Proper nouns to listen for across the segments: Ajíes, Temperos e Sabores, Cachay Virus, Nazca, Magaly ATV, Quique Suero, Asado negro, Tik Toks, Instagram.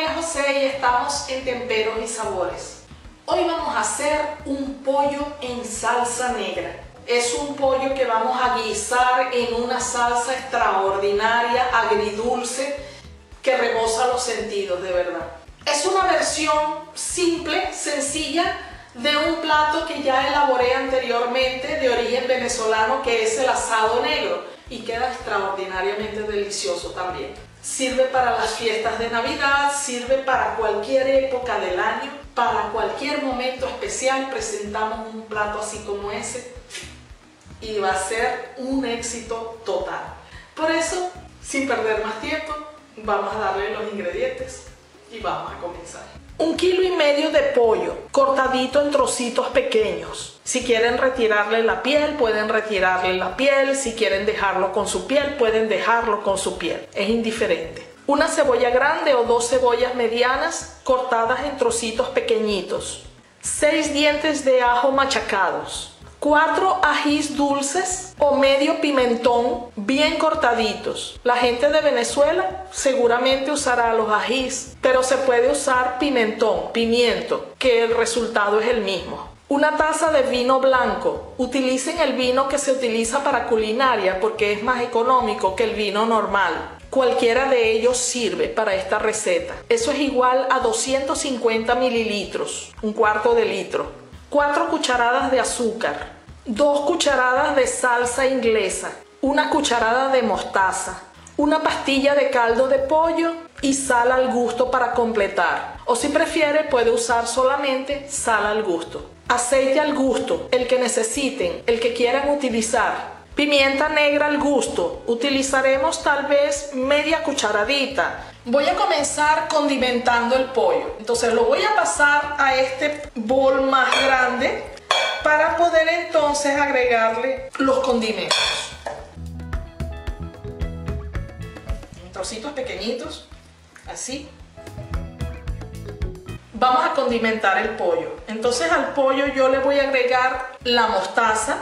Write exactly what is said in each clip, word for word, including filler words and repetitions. María José y estamos en Temperos y Sabores. Hoy vamos a hacer un pollo en salsa negra. Es un pollo que vamos a guisar en una salsa extraordinaria, agridulce, que rebosa los sentidos, de verdad. Es una versión simple, sencilla, de un plato que ya elaboré anteriormente de origen venezolano, que es el asado negro, y queda extraordinariamente delicioso también. Sirve para las fiestas de Navidad, sirve para cualquier época del año, para cualquier momento especial. Presentamos un plato así como ese y va a ser un éxito total. Por eso, sin perder más tiempo, vamos a darle los ingredientes y vamos a comenzar. Un kilo y medio de pollo, cortadito en trocitos pequeños. Si quieren retirarle la piel, pueden retirarle la piel. Si quieren dejarlo con su piel, pueden dejarlo con su piel. Es indiferente. Una cebolla grande o dos cebollas medianas, cortadas en trocitos pequeñitos. Seis dientes de ajo machacados. Cuatro ajís dulces o medio pimentón bien cortaditos. La gente de Venezuela seguramente usará los ajís, pero se puede usar pimentón, pimiento, que el resultado es el mismo. Una taza de vino blanco. Utilicen el vino que se utiliza para culinaria porque es más económico que el vino normal. Cualquiera de ellos sirve para esta receta. Eso es igual a doscientos cincuenta mililitros, un cuarto de litro. cuatro cucharadas de azúcar, dos cucharadas de salsa inglesa, una cucharada de mostaza, una pastilla de caldo de pollo y sal al gusto para completar. O si prefiere puede usar solamente sal al gusto. Aceite al gusto, el que necesiten, el que quieran utilizar. Pimienta negra al gusto, utilizaremos tal vez media cucharadita. Voy a comenzar condimentando el pollo, entonces lo voy a pasar a este bol más grande para poder entonces agregarle los condimentos. En trocitos pequeñitos, así. Vamos a condimentar el pollo, entonces al pollo yo le voy a agregar la mostaza.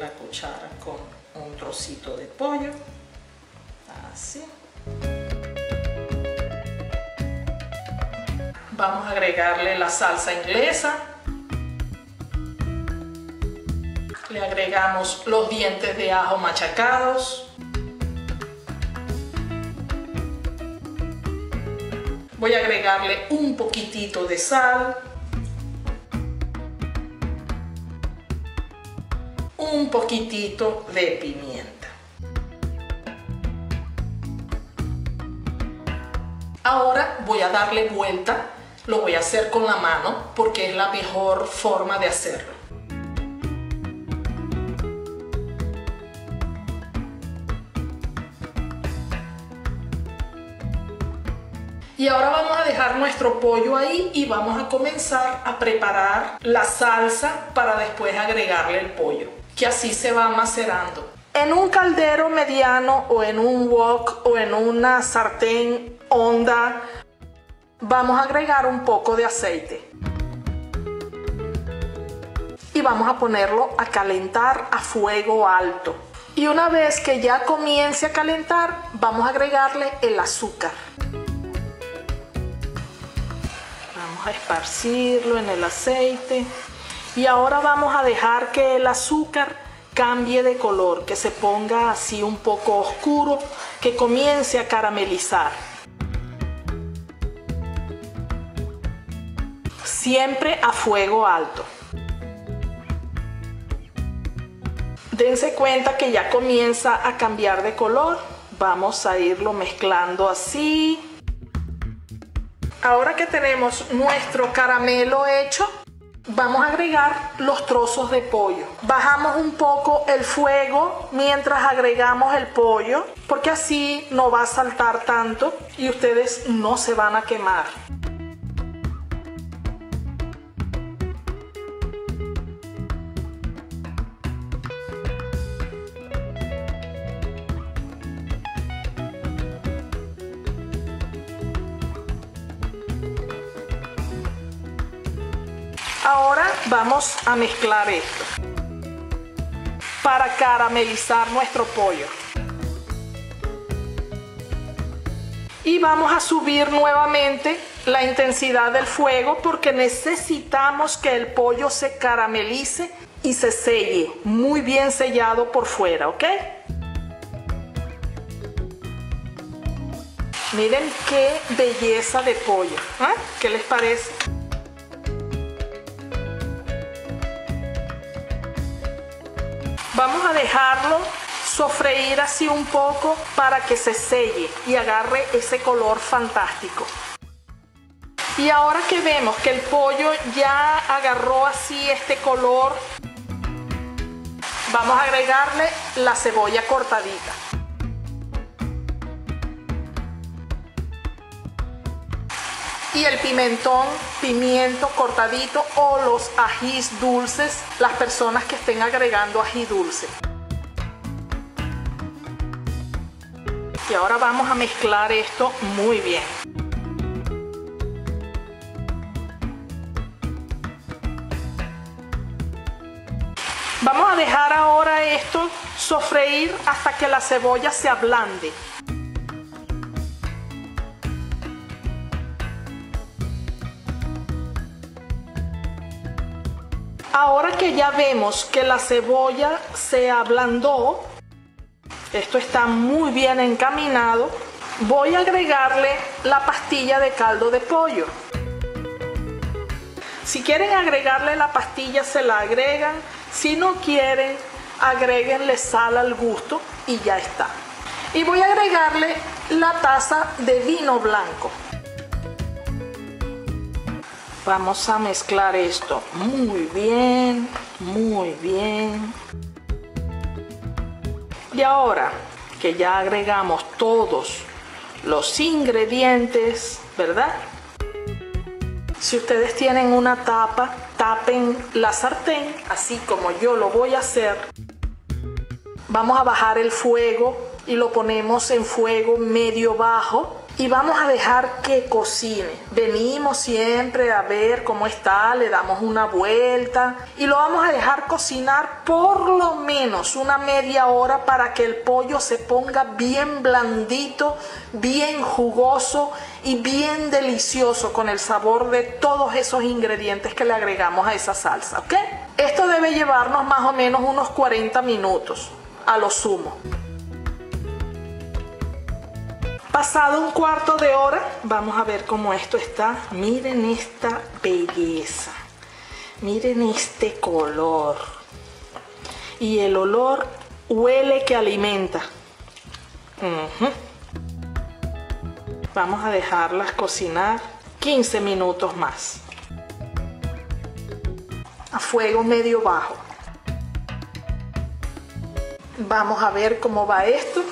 La cuchara con un trocito de pollo, así. Vamos a agregarle la salsa inglesa. Le agregamos los dientes de ajo machacados. Voy a agregarle un poquitito de sal. Un poquitito de pimienta. Ahora voy a darle vuelta, lo voy a hacer con la mano porque es la mejor forma de hacerlo. Y ahora vamos a dejar nuestro pollo ahí y vamos a comenzar a preparar la salsa para después agregarle el pollo, que así se va macerando. En un caldero mediano o en un wok o en una sartén honda, vamos a agregar un poco de aceite. Y vamos a ponerlo a calentar a fuego alto. Y una vez que ya comience a calentar, vamos a agregarle el azúcar. Vamos a esparcirlo en el aceite. Y ahora vamos a dejar que el azúcar cambie de color, que se ponga así un poco oscuro, que comience a caramelizar. Siempre a fuego alto. Dense cuenta que ya comienza a cambiar de color. Vamos a irlo mezclando así. Ahora que tenemos nuestro caramelo hecho, vamos a agregar los trozos de pollo. Bajamos un poco el fuego mientras agregamos el pollo, porque así no va a saltar tanto y ustedes no se van a quemar. Ahora vamos a mezclar esto para caramelizar nuestro pollo. y vamos a subir nuevamente la intensidad del fuego porque necesitamos que el pollo se caramelice y se selle muy bien sellado por fuera, ¿ok? Miren qué belleza de pollo, ¿eh? ¿Qué les parece? Vamos a dejarlo sofreír así un poco para que se selle y agarre ese color fantástico. Y ahora que vemos que el pollo ya agarró así este color, vamos a agregarle la cebolla cortadita. Y el pimentón, pimiento cortadito o los ajís dulces, las personas que estén agregando ají dulce. Y ahora vamos a mezclar esto muy bien. Vamos a dejar ahora esto sofreír hasta que la cebolla se ablande. Ahora que ya vemos que la cebolla se ablandó, esto está muy bien encaminado, voy a agregarle la pastilla de caldo de pollo. Si quieren agregarle la pastilla, se la agregan. Si no quieren, agréguenle sal al gusto y ya está. Y voy a agregarle la taza de vino blanco. Vamos a mezclar esto muy bien, muy bien. Y ahora que ya agregamos todos los ingredientes, ¿verdad? Si ustedes tienen una tapa, tapen la sartén, así como yo lo voy a hacer. Vamos a bajar el fuego y lo ponemos en fuego medio bajo y vamos a dejar que cocine. Venimos siempre a ver cómo está, le damos una vuelta y lo vamos a dejar cocinar por lo menos una media hora para que el pollo se ponga bien blandito, bien jugoso y bien delicioso con el sabor de todos esos ingredientes que le agregamos a esa salsa, ¿ok? Esto debe llevarnos más o menos unos cuarenta minutos a lo sumo. Pasado un cuarto de hora, vamos a ver cómo esto está. Miren esta belleza. Miren este color. Y el olor huele que alimenta. Uh-huh. Vamos a dejarlas cocinar quince minutos más. A fuego medio bajo. Vamos a ver cómo va esto.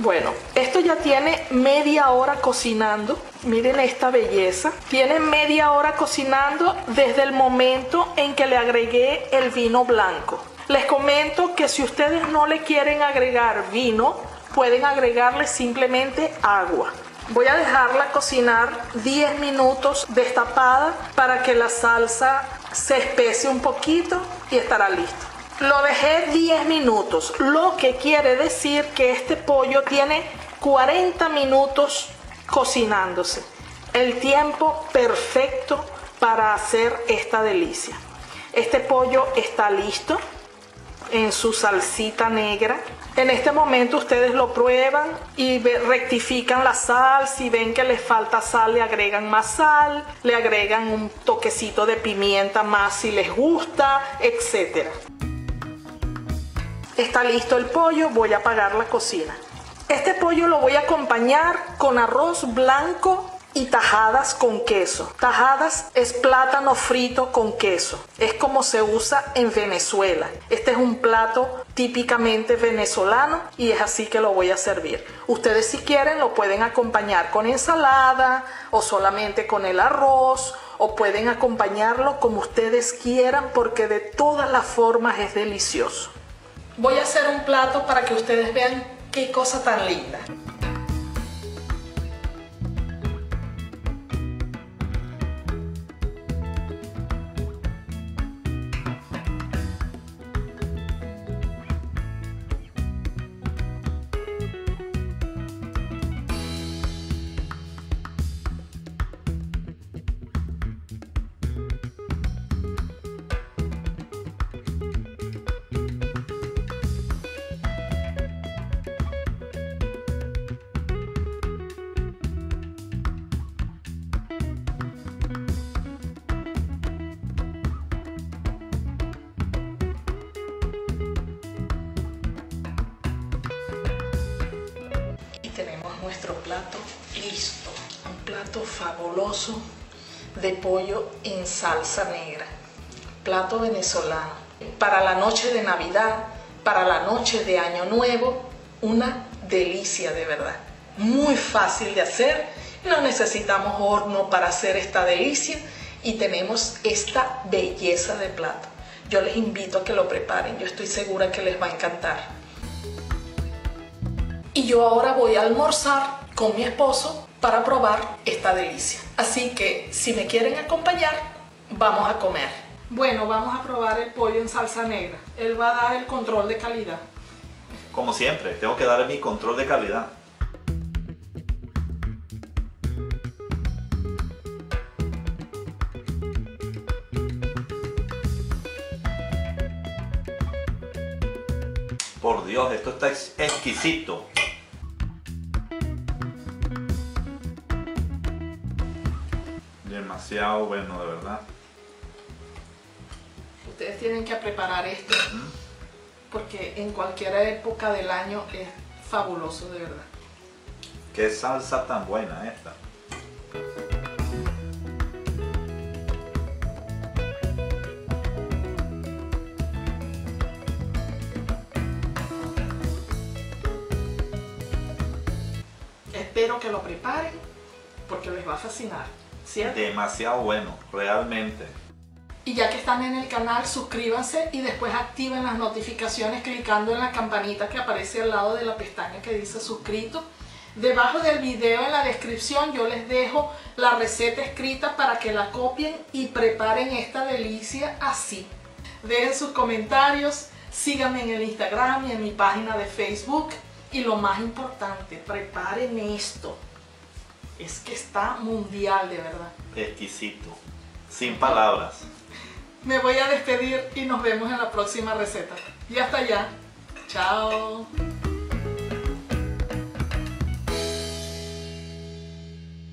Bueno, esto ya tiene media hora cocinando. Miren esta belleza. Tiene media hora cocinando desde el momento en que le agregué el vino blanco. Les comento que si ustedes no le quieren agregar vino, pueden agregarle simplemente agua. Voy a dejarla cocinar diez minutos destapada para que la salsa se espese un poquito y estará lista. Lo dejé diez minutos, lo que quiere decir que este pollo tiene cuarenta minutos cocinándose. El tiempo perfecto para hacer esta delicia. Este pollo está listo en su salsita negra. En este momento ustedes lo prueban y rectifican la sal. Si ven que les falta sal, le agregan más sal, le agregan un toquecito de pimienta más si les gusta, etcétera. Está listo el pollo, voy a apagar la cocina. Este pollo lo voy a acompañar con arroz blanco y tajadas con queso. Tajadas es plátano frito con queso. Es como se usa en Venezuela. Este es un plato típicamente venezolano y es así que lo voy a servir. Ustedes si quieren lo pueden acompañar con ensalada o solamente con el arroz. O pueden acompañarlo como ustedes quieran porque de todas las formas es delicioso. Voy a hacer un plato para que ustedes vean qué cosa tan linda. fabuloso de pollo en salsa negra, plato venezolano. Para la noche de Navidad, para la noche de Año Nuevo, una delicia de verdad. Muy fácil de hacer, no necesitamos horno para hacer esta delicia y tenemos esta belleza de plato. Yo les invito a que lo preparen, yo estoy segura que les va a encantar. Y yo ahora voy a almorzar con mi esposo para probar esta delicia. Así que si me quieren acompañar, vamos a comer. Bueno, vamos a probar el pollo en salsa negra. Él va a dar el control de calidad. Como siempre, tengo que dar mi control de calidad. Por Dios, esto está ex- exquisito. Demasiado bueno, de verdad. Ustedes tienen que preparar esto porque en cualquier época del año es fabuloso, de verdad. Qué salsa tan buena esta. Espero que lo preparen porque les va a fascinar, ¿cierto? Demasiado bueno, realmente. Y ya que están en el canal, suscríbanse y después activen las notificaciones clicando en la campanita que aparece al lado de la pestaña que dice suscrito. Debajo del video en la descripción yo les dejo la receta escrita para que la copien y preparen esta delicia así. Dejen sus comentarios, síganme en el Instagram y en mi página de Facebook. Y lo más importante, preparen esto. Es que está mundial, de verdad. Exquisito. Sin palabras. Me voy a despedir y nos vemos en la próxima receta. Y hasta allá. Chao.